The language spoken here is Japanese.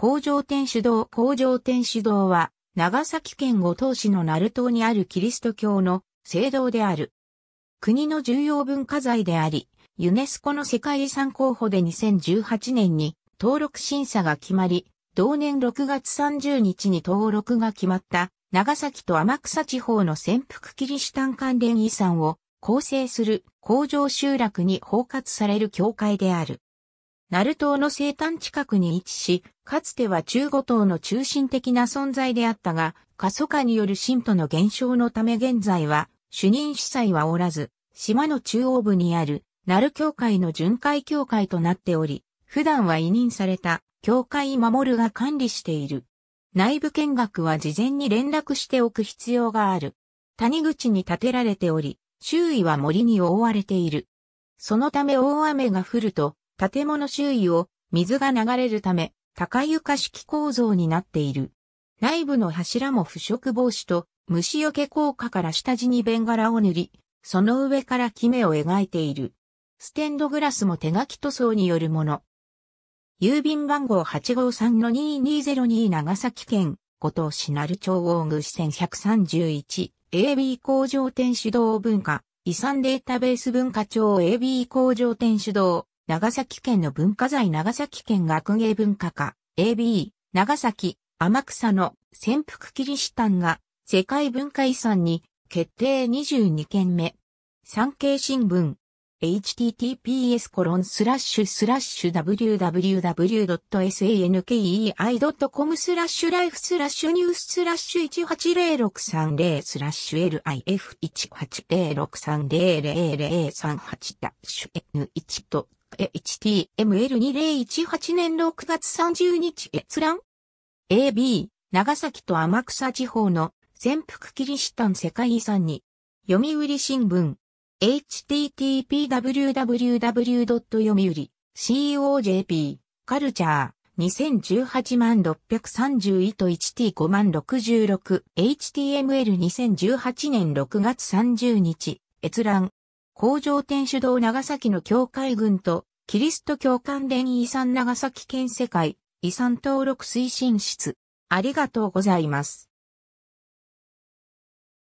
工場天主堂は、長崎県五島市の鳴門にあるキリスト教の聖堂である。国の重要文化財であり、ユネスコの世界遺産候補で2018年に登録審査が決まり、同年6月30日に登録が決まった長崎と天草地方の潜伏キリシタン関連遺産を構成する工場集落に包括される教会である。鳴門の西端近くに位置し、かつては中五島の中心的な存在であったが、過疎化による信徒の減少のため現在は、主任司祭はおらず、島の中央部にある、鳴教会の巡回教会となっており、普段は委任された、教会守が管理している。内部見学は事前に連絡しておく必要がある。谷口に建てられており、周囲は森に覆われている。そのため大雨が降ると、建物周囲を水が流れるため高床式構造になっている。内部の柱も腐食防止と虫よけ効果から下地にベンガラを塗り、その上からキメを描いている。ステンドグラスも手書き塗装によるもの。郵便番号 853-2202 長崎県五島市鳴町大串線 131AB 工場天主堂文化遺産データベース文化庁 AB 工場天主堂長崎県の文化財長崎県学芸文化課 AB 長崎天草の潜伏キリシタンが世界文化遺産に決定22件目産経新聞 https://www.sankei.com/life/news/180630/LIF1806300300038-N1 とHTML2018 年6月30日閲覧 AB 長崎と天草地方の潜伏キリシタン世界遺産に読売新聞 http://www.yomuri.co.jp カルチャー2018631と 1t5066 HTML2018 年6月30日閲覧工場天主堂長崎の教会群とキリスト教関連遺産長崎県世界遺産登録推進室。ありがとうございます。